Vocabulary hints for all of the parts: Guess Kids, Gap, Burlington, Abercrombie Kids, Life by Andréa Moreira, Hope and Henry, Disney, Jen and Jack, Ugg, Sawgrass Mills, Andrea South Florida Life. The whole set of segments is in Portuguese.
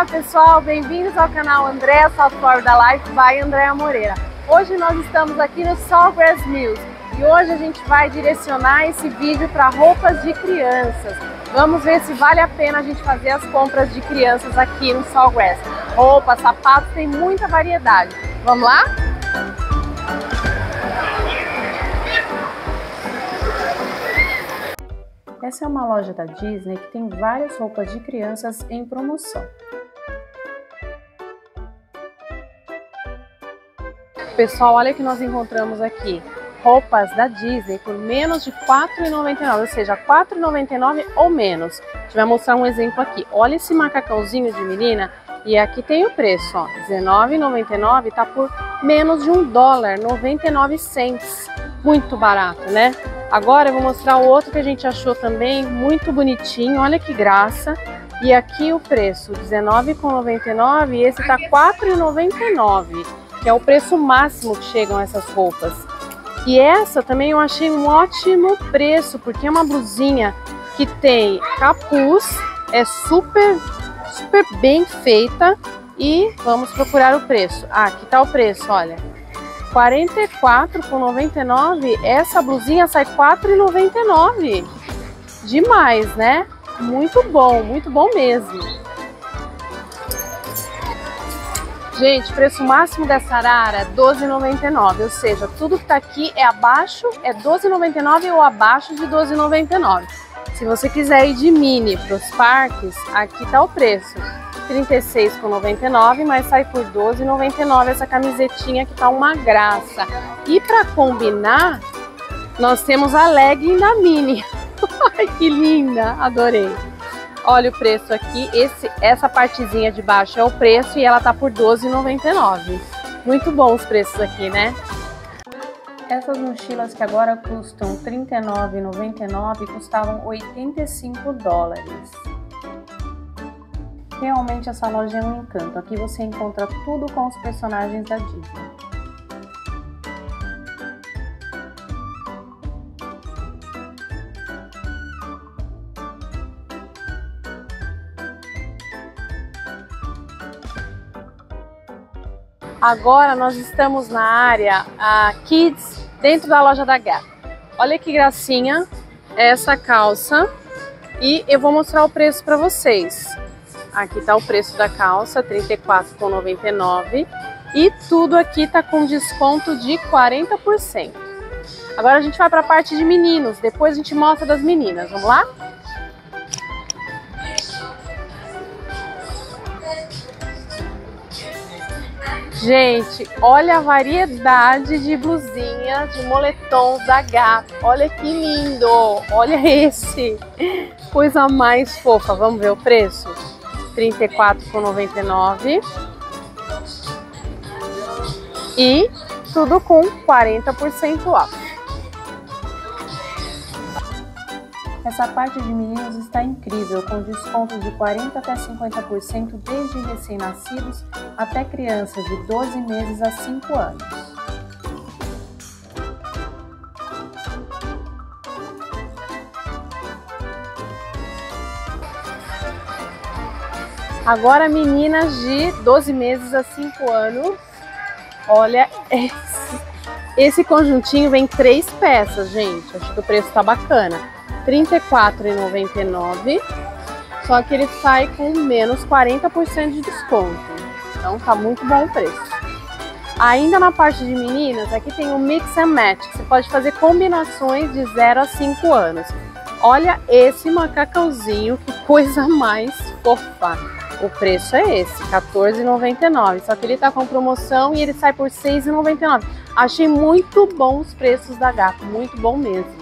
Olá pessoal, bem-vindos ao canal Andrea South Florida Life by Andréa Moreira. Hoje nós estamos aqui no Sawgrass Mills e hoje a gente vai direcionar esse vídeo para roupas de crianças. Vamos ver se vale a pena a gente fazer as compras de crianças aqui no Sawgrass. Roupas, sapatos, tem muita variedade. Vamos lá? Essa é uma loja da Disney que tem várias roupas de crianças em promoção. Pessoal, olha o que nós encontramos aqui. Roupas da Disney por menos de R$ 4,99, ou seja, R$ 4,99 ou menos. A gente vai mostrar um exemplo aqui. Olha esse macacãozinho de menina e aqui tem o preço, ó, R$19,99, tá por menos de $1,99. Muito barato, né? Agora eu vou mostrar o outro que a gente achou também, muito bonitinho, olha que graça. E aqui o preço, R$19,99 e esse tá R$4,99, que é o preço máximo que chegam essas roupas. E essa também eu achei um ótimo preço, porque é uma blusinha que tem capuz, é super bem feita e vamos procurar o preço. Ah, aqui tá o preço, olha. R$44,99, essa blusinha sai R$4,99. Demais, né? Muito bom mesmo. Gente, o preço máximo dessa arara é R$12,99, ou seja, tudo que tá aqui é abaixo, é R$12,99 ou abaixo de R$12,99. Se você quiser ir de mini para os parques, aqui tá o preço. R$36,99, mas sai por R$12,99 essa camisetinha que tá uma graça. E para combinar, nós temos a legging da mini. Ai, que linda! Adorei! Olha o preço aqui, essa partezinha de baixo é o preço e ela tá por R$12,99. Muito bom os preços aqui, né? Essas mochilas que agora custam R$39,99 custavam $85. Realmente essa loja é um encanto, aqui você encontra tudo com os personagens da Disney. Agora nós estamos na área Kids, dentro da loja da Gap. Olha que gracinha essa calça e eu vou mostrar o preço para vocês. Aqui tá o preço da calça, R$34,99 e tudo aqui tá com desconto de 40%. Agora a gente vai para a parte de meninos, depois a gente mostra das meninas, vamos lá? Gente, olha a variedade de blusinha, de moletons da Gap, olha que lindo, olha esse, coisa mais fofa, vamos ver o preço? R$34,99 e tudo com 40% off. Essa parte de meninos está incrível, com desconto de 40% até 50% desde recém-nascidos até crianças de 12 meses a 5 anos. Agora meninas de 12 meses a 5 anos, olha esse conjuntinho vem 3 peças, gente, acho que o preço tá bacana, R$34,99, só que ele sai com menos 40% de desconto, então tá muito bom o preço. Ainda na parte de meninas, aqui tem o Mix and Match, você pode fazer combinações de 0 a 5 anos. Olha esse macacãozinho, que coisa mais fofa. O preço é esse, R$14,99, só que ele tá com promoção e ele sai por R$6,99. Achei muito bom os preços da Gap, muito bom mesmo.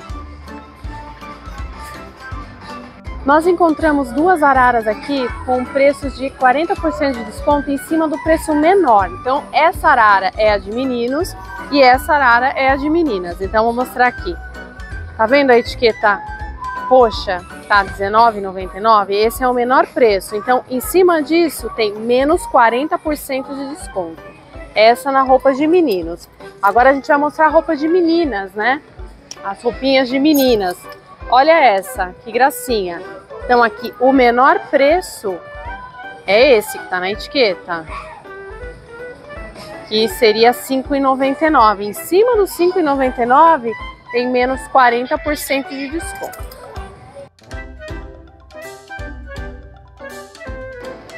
Nós encontramos duas araras aqui com preços de 40% de desconto em cima do preço menor. Então essa arara é a de meninos e essa arara é a de meninas. Então vou mostrar aqui. Tá vendo a etiqueta roxa? Tá R$19,99, esse é o menor preço, então em cima disso tem menos 40% de desconto, essa na roupa de meninos. Agora a gente vai mostrar a roupa de meninas, né, as roupinhas de meninas, olha essa, que gracinha. Então aqui o menor preço É esse que tá na etiqueta. Que seria R$ 5,99. Em cima dos R$ 5,99 tem menos 40% de desconto.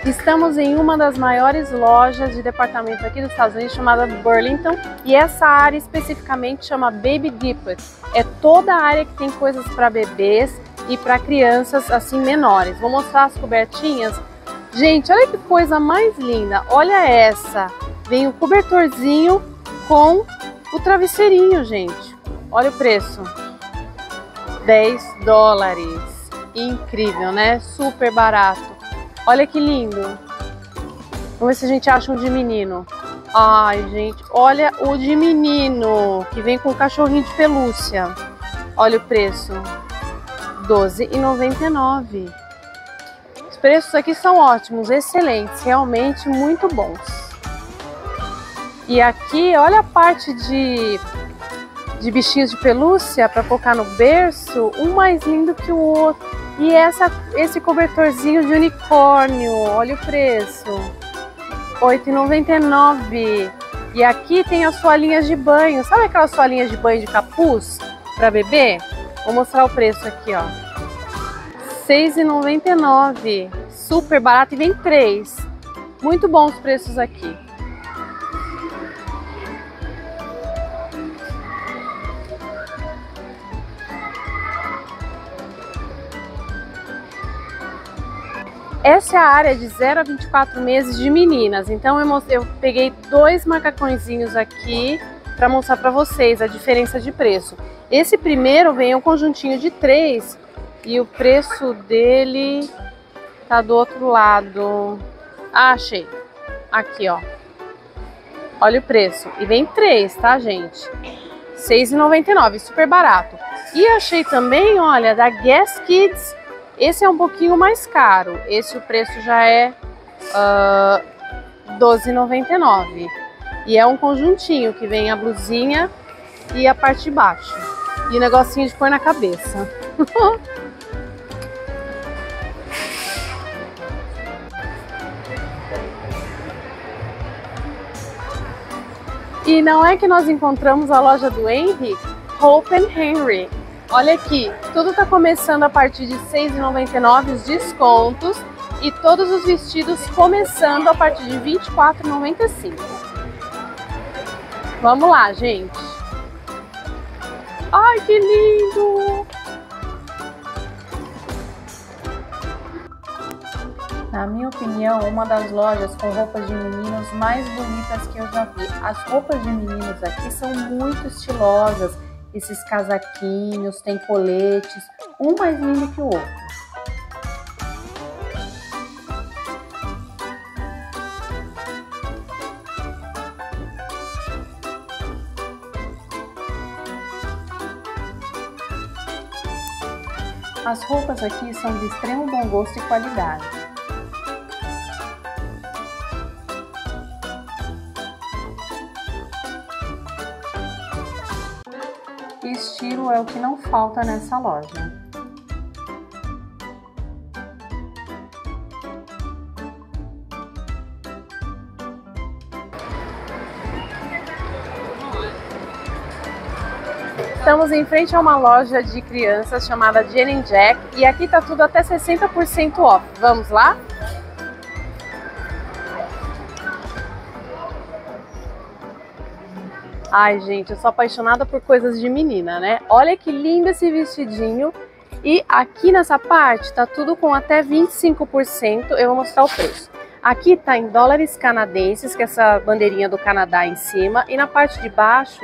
Estamos em uma das maiores lojas de departamento aqui dos Estados Unidos, chamada Burlington. E essa área especificamente chama Baby Depot. É toda a área que tem coisas para bebês e para crianças assim menores. Vou mostrar as cobertinhas. Gente, olha que coisa mais linda. Olha essa. Vem o cobertorzinho com o travesseirinho, gente. Olha o preço. $10. Incrível, né? Super barato. Olha que lindo. Vamos ver se a gente acha um de menino. Ai, gente, olha o de menino, que vem com o cachorrinho de pelúcia. Olha o preço. $12,99. Os preços aqui são ótimos, excelentes, realmente muito bons. E aqui, olha a parte de bichinhos de pelúcia para colocar no berço, um mais lindo que o outro. E esse cobertorzinho de unicórnio, olha o preço, $8,99. E aqui tem as toalhinhas de banho, sabe aquelas toalhinhas de banho de capuz para bebê? Vou mostrar o preço aqui, ó, $6,99, super barato, e vem 3, muito bons os preços aqui. Essa é a área de 0 a 24 meses de meninas, então eu peguei 2 macacõezinhos aqui para mostrar para vocês a diferença de preço. Esse primeiro vem um conjuntinho de 3 e o preço dele tá do outro lado. Ah, achei. Aqui, ó. Olha o preço. E vem 3, tá, gente? $6,99, super barato. E achei também, olha, da Guess Kids. Esse é um pouquinho mais caro, esse o preço já é $12,99. E é um conjuntinho que vem a blusinha e a parte de baixo. E um negocinho de pôr na cabeça. E não é que nós encontramos a loja do Henry? Hope and Henry. Olha aqui, tudo está começando a partir de $6,99 os descontos e todos os vestidos começando a partir de $24,95. Vamos lá, gente. Ai, que lindo! Na minha opinião, uma das lojas com roupas de meninos mais bonitas que eu já vi. As roupas de meninos aqui são muito estilosas. Esses casaquinhos, tem coletes, um mais lindo que o outro. As roupas aqui são de extremo bom gosto e qualidade. Estilo é o que não falta nessa loja. Estamos em frente a uma loja de crianças chamada Jen and Jack e aqui tá tudo até 60% off. Vamos lá? Ai, gente, eu sou apaixonada por coisas de menina, né? Olha que lindo esse vestidinho. E aqui nessa parte tá tudo com até 25%. Eu vou mostrar o preço. Aqui tá em dólares canadenses, que é essa bandeirinha do Canadá em cima. E na parte de baixo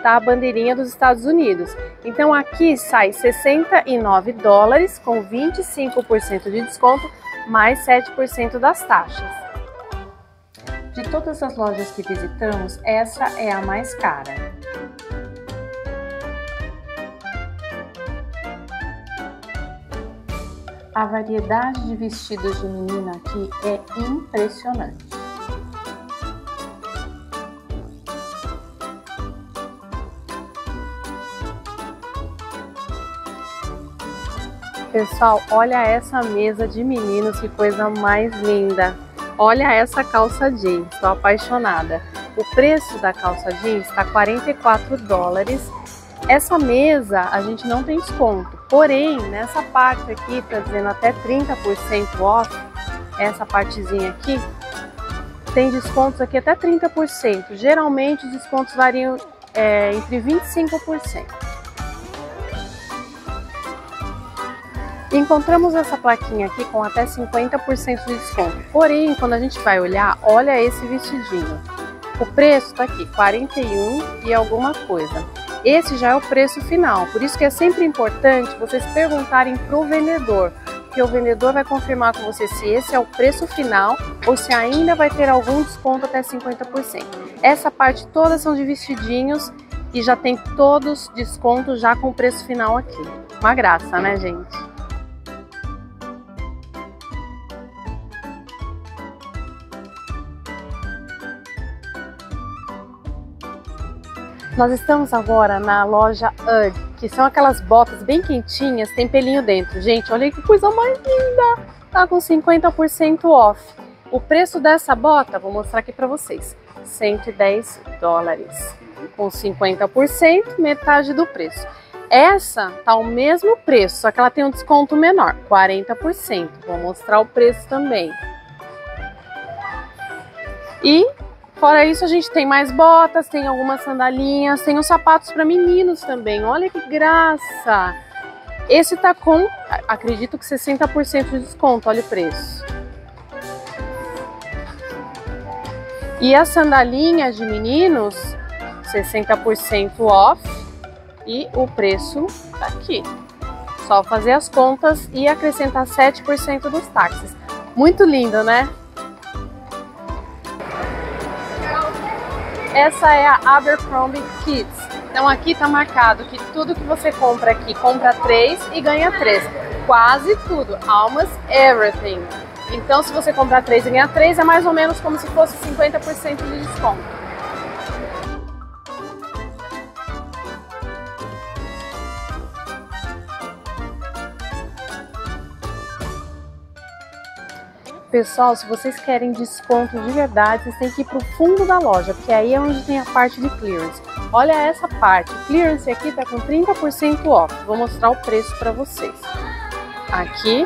tá a bandeirinha dos Estados Unidos. Então aqui sai $69 com 25% de desconto, mais 7% das taxas. De todas as lojas que visitamos, essa é a mais cara. A variedade de vestidos de menina aqui é impressionante. Pessoal, olha essa mesa de meninos, que coisa mais linda. Olha essa calça jeans, estou apaixonada. O preço da calça jeans está $44. Essa mesa a gente não tem desconto, porém nessa parte aqui está dizendo até 30% off, essa partezinha aqui, tem descontos aqui até 30%. Geralmente os descontos variam entre 25%. Encontramos essa plaquinha aqui com até 50% de desconto. Porém, quando a gente vai olhar, olha esse vestidinho. O preço tá aqui, 41 e alguma coisa. Esse já é o preço final, por isso que é sempre importante vocês perguntarem pro vendedor, que o vendedor vai confirmar com você se esse é o preço final ou se ainda vai ter algum desconto até 50%. Essa parte toda são de vestidinhos e já tem todos descontos já com o preço final aqui. Uma graça, né, gente? Nós estamos agora na loja Ugg, que são aquelas botas bem quentinhas, tem pelinho dentro. Gente, olha que coisa mais linda! Tá com 50% off. O preço dessa bota, vou mostrar aqui pra vocês, $110. Com 50%, metade do preço. Essa tá o mesmo preço, só que ela tem um desconto menor, 40%. Vou mostrar o preço também. E fora isso, a gente tem mais botas, tem algumas sandalinhas, tem os sapatos para meninos também. Olha que graça! Esse tá com, acredito que 60% de desconto, olha o preço. E as sandalinhas de meninos, 60% off, e o preço tá aqui. Só fazer as contas e acrescentar 7% dos táxis. Muito lindo, né? Essa é a Abercrombie Kids. Então aqui tá marcado que tudo que você compra aqui, compra 3 e ganha 3. Quase tudo, almost everything. Então se você comprar 3 e ganhar 3, é mais ou menos como se fosse 50% de desconto. Pessoal, se vocês querem desconto de verdade, vocês têm que ir para o fundo da loja, porque aí é onde tem a parte de clearance. Olha essa parte, o clearance aqui está com 30% off. Vou mostrar o preço para vocês. Aqui,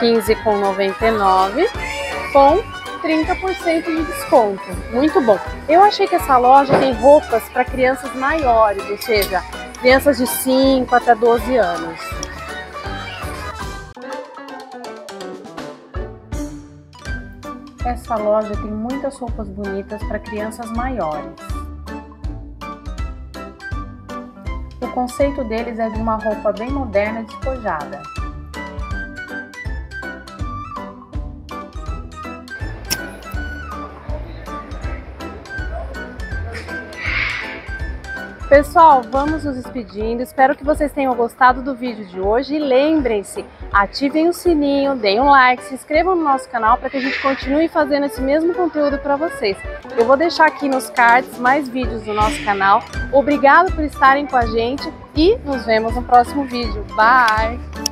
R$15,99 com 30% de desconto. Muito bom. Eu achei que essa loja tem roupas para crianças maiores, ou seja, crianças de 5 até 12 anos. Essa loja tem muitas roupas bonitas para crianças maiores. O conceito deles é de uma roupa bem moderna e despojada. Pessoal, vamos nos despedindo. Espero que vocês tenham gostado do vídeo de hoje. E lembrem-se, ativem o sininho, deem um like, se inscrevam no nosso canal para que a gente continue fazendo esse mesmo conteúdo para vocês. Eu vou deixar aqui nos cards mais vídeos do nosso canal. Obrigado por estarem com a gente e nos vemos no próximo vídeo. Bye!